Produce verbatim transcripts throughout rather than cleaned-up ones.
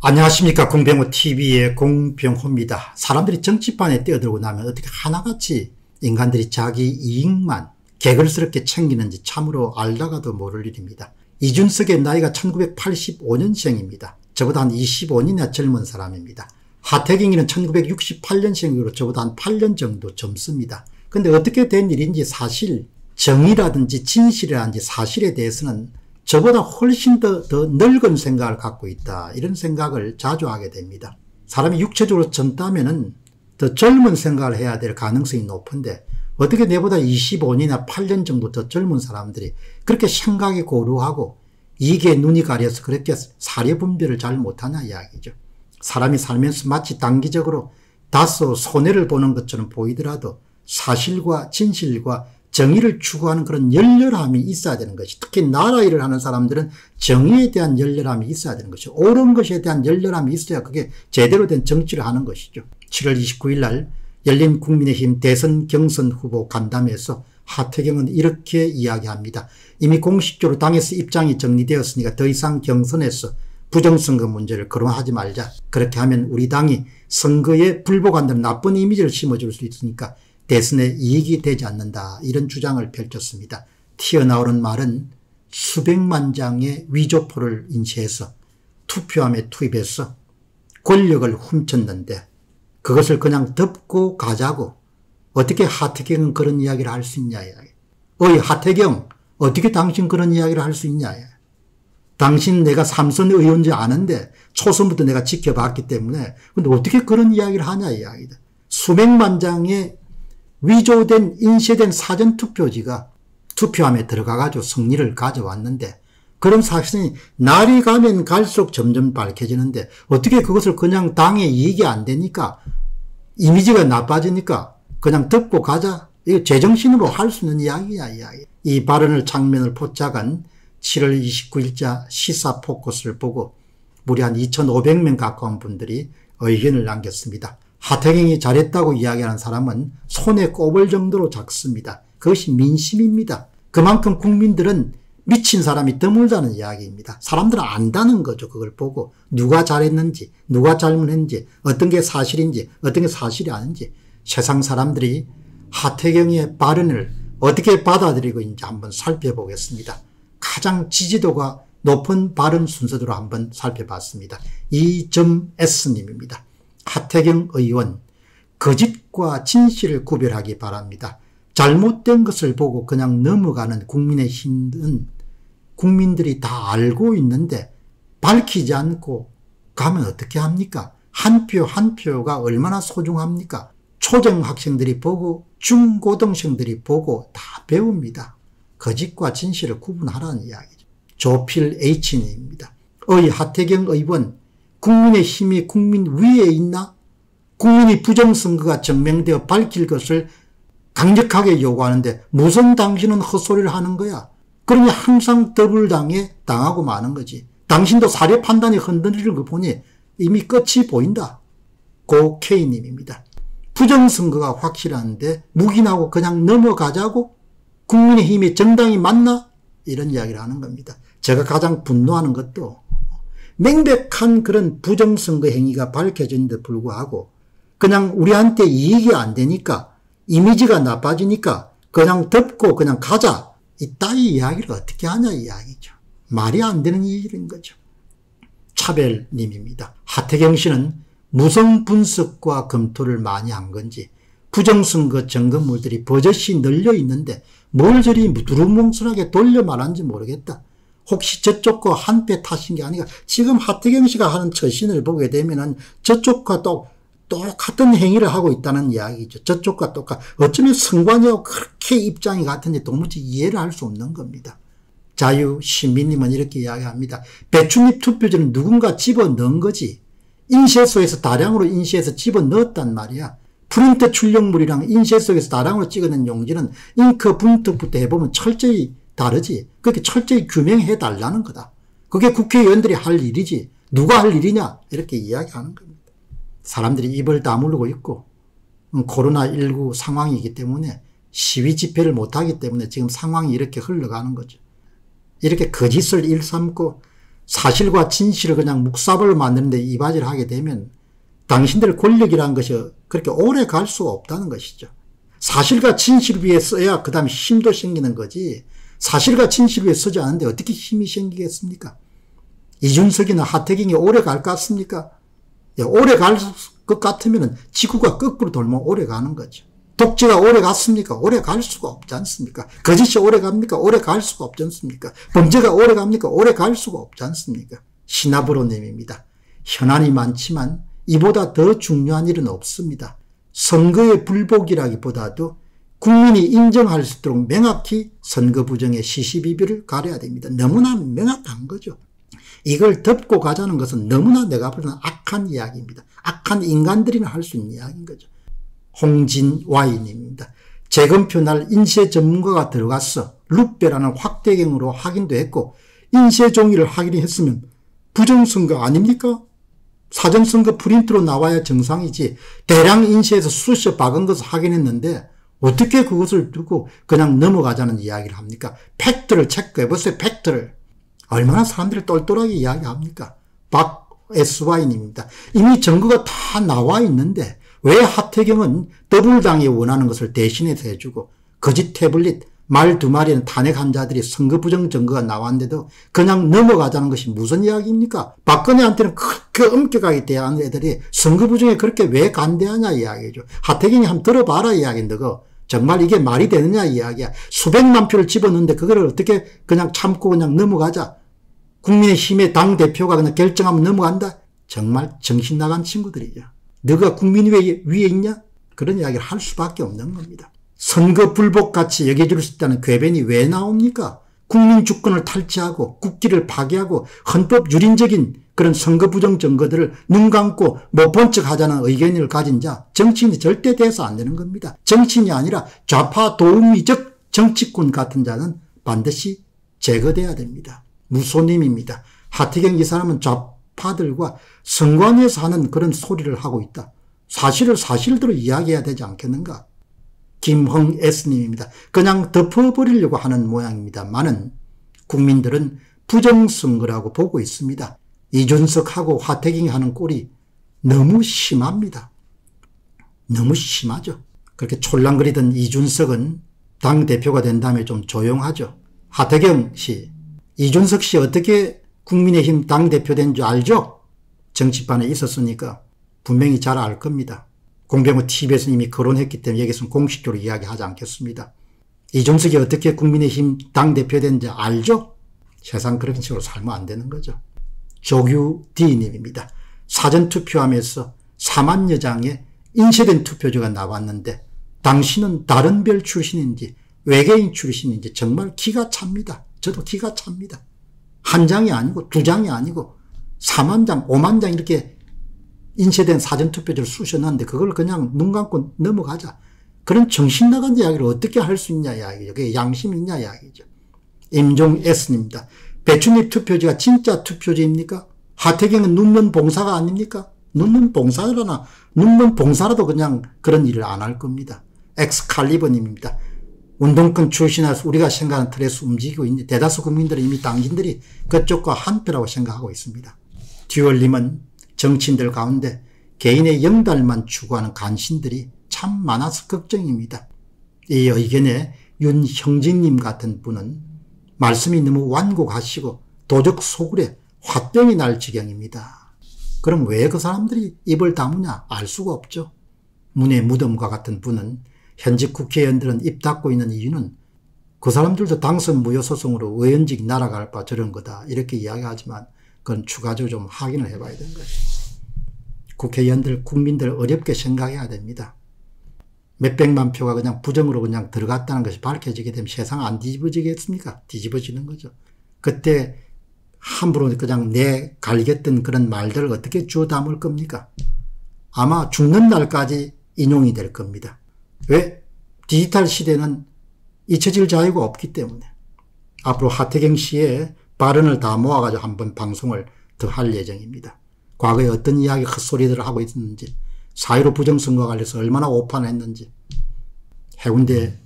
안녕하십니까. 공병호티비의 공병호입니다. 사람들이 정치판에 뛰어들고 나면 어떻게 하나같이 인간들이 자기 이익만 개걸스럽게 챙기는지 참으로 알다가도 모를 일입니다. 이준석의 나이가 천구백팔십오년생입니다. 저보다 한 이십오년이나 젊은 사람입니다. 하태경이는 천구백육십팔년생으로 저보다 한 팔년 정도 젊습니다. 근데 어떻게 된 일인지 사실 정의라든지 진실이라든지 사실에 대해서는 저보다 훨씬 더, 더 넓은 생각을 갖고 있다, 이런 생각을 자주 하게 됩니다. 사람이 육체적으로 젊다면은 더 젊은 생각을 해야 될 가능성이 높은데 어떻게 내보다 이십오년이나 팔년 정도 더 젊은 사람들이 그렇게 생각이 고루하고 이익에 눈이 가려서 그렇게 사려 분별을 잘 못하나 이야기죠. 사람이 살면서 마치 단기적으로 다소 손해를 보는 것처럼 보이더라도 사실과 진실과 정의를 추구하는 그런 열렬함이 있어야 되는 것이, 특히 나라 일을 하는 사람들은 정의에 대한 열렬함이 있어야 되는 것이죠. 옳은 것에 대한 열렬함이 있어야 그게 제대로 된 정치를 하는 것이죠. 칠월 이십구일날 열린 국민의힘 대선 경선 후보 간담회에서 하태경은 이렇게 이야기합니다. 이미 공식적으로 당에서 입장이 정리되었으니까 더 이상 경선에서 부정선거 문제를 거론하지 말자. 그렇게 하면 우리 당이 선거에 불복한다는 나쁜 이미지를 심어줄 수 있으니까 대선에 이익이 되지 않는다, 이런 주장을 펼쳤습니다. 튀어나오는 말은 수백만 장의 위조포를 인쇄해서 투표함에 투입해서 권력을 훔쳤는데 그것을 그냥 덮고 가자고, 어떻게 하태경은 그런 이야기를 할 수 있냐. 어이 하태경, 어떻게 당신 그런 이야기를 할 수 있냐. 당신 내가 삼선 의원인지 아는데 초선부터 내가 지켜봤기 때문에, 근데 어떻게 그런 이야기를 하냐 이야기다. 수백만 장의 위조된 인쇄된 사전투표지가 투표함에 들어가가지고 승리를 가져왔는데 그런 사실이 날이 가면 갈수록 점점 밝혀지는데 어떻게 그것을 그냥 당의 이익이 안 되니까, 이미지가 나빠지니까 그냥 덮고 가자, 이거 제정신으로 할 수 있는 이야기야 이야기. 이 발언을 장면을 포착한 칠월 이십구일자 시사포커스를 보고 무려 한 이천오백명 가까운 분들이 의견을 남겼습니다. 하태경이 잘했다고 이야기하는 사람은 손에 꼽을 정도로 작습니다. 그것이 민심입니다. 그만큼 국민들은 미친 사람이 드물다는 이야기입니다. 사람들은 안다는 거죠. 그걸 보고 누가 잘했는지, 누가 잘못했는지, 어떤 게 사실인지, 어떤 게 사실이 아닌지 세상 사람들이 하태경의 발언을 어떻게 받아들이고 있는지 한번 살펴보겠습니다. 가장 지지도가 높은 발언 순서대로 한번 살펴봤습니다. 이 점 에스님입니다. 하태경 의원, 거짓과 진실을 구별하기 바랍니다. 잘못된 것을 보고 그냥 넘어가는 국민의힘은 국민들이 다 알고 있는데 밝히지 않고 가면 어떻게 합니까? 한 표 한 표가 얼마나 소중합니까? 초등학생들이 보고 중고등생들이 보고 다 배웁니다. 거짓과 진실을 구분하라는 이야기죠. 조필 H님입니다. 어이 하태경 의원, 국민의힘이 국민 위에 있나? 국민이 부정선거가 증명되어 밝힐 것을 강력하게 요구하는데 무슨 당신은 헛소리를 하는 거야? 그러니 항상 더블당에 당하고 마는 거지. 당신도 사려 판단이 흔들리는 거 보니 이미 끝이 보인다. 고케이님입니다. 부정선거가 확실한데 묵인하고 그냥 넘어가자고? 국민의힘이 정당이 맞나? 이런 이야기를 하는 겁니다. 제가 가장 분노하는 것도 명백한 그런 부정선거 행위가 밝혀진데 불구하고 그냥 우리한테 이익이 안 되니까, 이미지가 나빠지니까 그냥 덮고 그냥 가자, 이 따위 이야기를 어떻게 하냐 이야기죠. 말이 안 되는 일인 거죠. 차별님입니다. 하태경 씨는 무성 분석과 검토를 많이 한 건지 부정선거 점검물들이 버젓이 널려 있는데 뭘 저리 두루뭉술하게 돌려 말하는지 모르겠다. 혹시 저쪽과 한패 타신 게 아닌가. 지금 하태경 씨가 하는 처신을 보게 되면은 저쪽과 또 똑같은 행위를 하고 있다는 이야기죠. 저쪽과 똑같. 어쩌면 선관위하고 그렇게 입장이 같은데 도무지 이해를 할 수 없는 겁니다. 자유시민님은 이렇게 이야기합니다. 배춧잎 투표지는 누군가 집어넣은 거지. 인쇄소에서 다량으로 인쇄해서 집어넣었단 말이야. 프린트 출력물이랑 인쇄소에서 다량으로 찍어낸 용지는 잉크 분특부터 해보면 철저히 다르지. 그렇게 철저히 규명해 달라는 거다. 그게 국회의원들이 할 일이지 누가 할 일이냐, 이렇게 이야기하는 겁니다. 사람들이 입을 다물고 있고 코로나 일구 상황이기 때문에 시위 집회를 못하기 때문에 지금 상황이 이렇게 흘러가는 거죠. 이렇게 거짓을 일삼고 사실과 진실을 그냥 묵사발로 만드는데 이바지를 하게 되면 당신들의 권력이라는 것이 그렇게 오래 갈 수가 없다는 것이죠. 사실과 진실을 위해 써야 그 다음에 힘도 생기는 거지, 사실과 진실을 위해 쓰지 않는데 어떻게 힘이 생기겠습니까? 이준석이나 하태경이 오래 갈 것 같습니까? 예, 오래 갈 것 같으면 지구가 거꾸로 돌면 오래 가는 거죠. 독재가 오래 갔습니까? 오래 갈 수가 없지 않습니까? 거짓이 오래 갑니까? 오래 갈 수가 없지 않습니까? 범죄가 오래 갑니까? 오래 갈 수가 없지 않습니까? 신하브로님입니다. 현안이 많지만 이보다 더 중요한 일은 없습니다. 선거의 불복이라기보다도 국민이 인정할 수 있도록 명확히 선거 부정의 시시비비를 가려야 됩니다. 너무나 명확한 거죠. 이걸 덮고 가자는 것은 너무나 내가 보는 악한 이야기입니다. 악한 인간들이나 할 수 있는 이야기인 거죠. 홍진와이님입니다. 재검표 날 인쇄 전문가가 들어가서 룻배라는 확대경으로 확인도 했고 인쇄 종이를 확인했으면 부정선거 아닙니까? 사전선거 프린트로 나와야 정상이지, 대량 인쇄해서 수시에 박은 것을 확인했는데 어떻게 그것을 두고 그냥 넘어가자는 이야기를 합니까? 팩트를 체크해보세요. 팩트를. 얼마나 사람들이 똘똘하게 이야기합니까? 박에스와이님입니다. 이미 증거가 다 나와 있는데 왜 하태경은 더블당이 원하는 것을 대신해서 해주고 거짓 태블릿 말 두 마리는 탄핵한 자들이 선거 부정 증거가 나왔는데도 그냥 넘어가자는 것이 무슨 이야기입니까? 박근혜한테는 그렇게 엄격하게 대하는 애들이 선거 부정에 그렇게 왜 간대하냐 이야기죠. 하태경이 한번 들어봐라 이야기인데 그거 정말 이게 말이 되느냐 이야기야. 수백만 표를 집었는데 그걸 어떻게 그냥 참고 그냥 넘어가자. 국민의힘의 당대표가 그냥 결정하면 넘어간다. 정말 정신나간 친구들이죠. 너가 국민위에 위에 있냐? 그런 이야기를 할 수밖에 없는 겁니다. 선거 불복같이 여겨질 수 있다는 궤변이 왜 나옵니까? 국민 주권을 탈취하고 국기를 파괴하고 헌법 유린적인 그런 선거 부정 증거들을 눈 감고 못 본 척 하자는 의견을 가진 자, 정치인이 절대 돼서 안 되는 겁니다. 정치인이 아니라 좌파 도우미적 정치꾼 같은 자는 반드시 제거돼야 됩니다. 무소님입니다. 하태경 이 사람은 좌파들과 선관위에서 하는 그런 소리를 하고 있다. 사실을 사실대로 이야기해야 되지 않겠는가? 김흥 S님입니다. 그냥 덮어버리려고 하는 모양입니다만은 국민들은 부정선거라고 보고 있습니다. 이준석하고 하태경이 하는 꼴이 너무 심합니다. 너무 심하죠. 그렇게 촐랑거리던 이준석은 당대표가 된 다음에 좀 조용하죠. 하태경 씨, 이준석 씨 어떻게 국민의힘 당대표 된 줄 알죠? 정치판에 있었으니까 분명히 잘 알 겁니다. 공병호 티비에서 이미 거론했기 때문에 여기서는 공식적으로 이야기하지 않겠습니다. 이준석이 어떻게 국민의힘 당대표 된지 알죠? 세상 그런 식으로 살면 안 되는 거죠. 조규디님입니다. 사전투표하면서 사만여 장의 인쇄된 투표지가 나왔는데 당신은 다른 별 출신인지 외계인 출신인지 정말 기가 찹니다. 저도 기가 찹니다. 한 장이 아니고 두 장이 아니고 사만 장 오만 장 이렇게 인쇄된 사전투표지를 쑤셔놨는데 그걸 그냥 눈 감고 넘어가자. 그런 정신나간 이야기를 어떻게 할 수 있냐 이야기죠. 그게 양심이 있냐 이야기죠. 임종 S님입니다. 배춧잎 투표지가 진짜 투표지입니까? 하태경은 눈먼 봉사가 아닙니까? 눈먼 봉사라나 눈먼 봉사라도 그냥 그런 일을 안 할 겁니다. 엑스칼리버님입니다. 운동권 출신이라서 우리가 생각하는 틀에서 움직이고 있는데 대다수 국민들은 이미 당신들이 그쪽과 한패라고 생각하고 있습니다. 듀얼님은 정치인들 가운데 개인의 영달만 추구하는 간신들이 참 많아서 걱정입니다. 이 의견에 윤형진님 같은 분은 말씀이 너무 완곡하시고 도적 소굴에 화병이 날 지경입니다. 그럼 왜 그 사람들이 입을 다무냐? 알 수가 없죠. 문의 무덤과 같은 분은 현직 국회의원들은 입 닫고 있는 이유는 그 사람들도 당선 무효소송으로 의원직 날아갈 바 저런 거다 이렇게 이야기하지만 그건 추가적으로 좀 확인을 해봐야 되는 거죠. 국회의원들, 국민들 어렵게 생각해야 됩니다. 몇백만 표가 그냥 부정으로 그냥 들어갔다는 것이 밝혀지게 되면 세상 안 뒤집어지겠습니까? 뒤집어지는 거죠. 그때 함부로 그냥 내 갈겼던 그런 말들을 어떻게 주워 담을 겁니까? 아마 죽는 날까지 인용이 될 겁니다. 왜? 디지털 시대는 잊혀질 자유가 없기 때문에. 앞으로 하태경 씨의 발언을 다 모아가지고 한번 방송을 더 할 예정입니다. 과거에 어떤 이야기 헛소리들을 하고 있었는지, 사회로 부정선거와 관련해서 얼마나 오판했는지, 해운대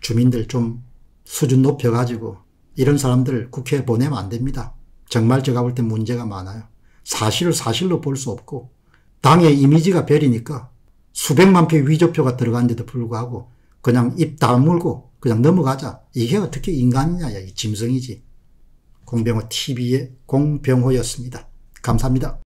주민들 좀 수준 높여가지고 이런 사람들 국회에 보내면 안 됩니다. 정말 제가 볼 때 문제가 많아요. 사실을 사실로 볼 수 없고 당의 이미지가 별이니까 수백만 표의 위조표가 들어갔는데도 불구하고 그냥 입 다물고 그냥 넘어가자. 이게 어떻게 인간이냐. 이게 짐승이지. 공병호 티비의 공병호였습니다. 감사합니다.